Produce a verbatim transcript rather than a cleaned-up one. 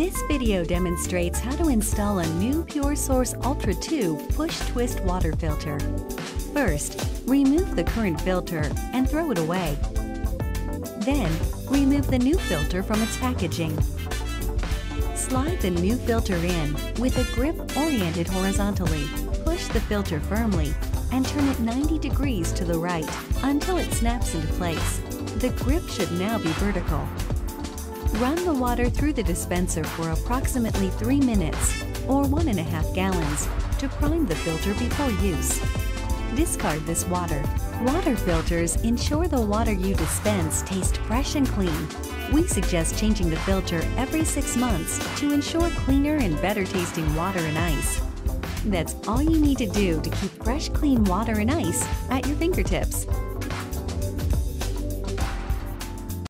This video demonstrates how to install a new PureSource Ultra two push-twist water filter. First, remove the current filter and throw it away. Then, remove the new filter from its packaging. Slide the new filter in with a grip oriented horizontally. Push the filter firmly and turn it ninety degrees to the right until it snaps into place. The grip should now be vertical. Run the water through the dispenser for approximately three minutes or one and a half gallons to prime the filter before use. Discard this water. Water filters ensure the water you dispense tastes fresh and clean. We suggest changing the filter every six months to ensure cleaner and better tasting water and ice. That's all you need to do to keep fresh, clean water and ice at your fingertips.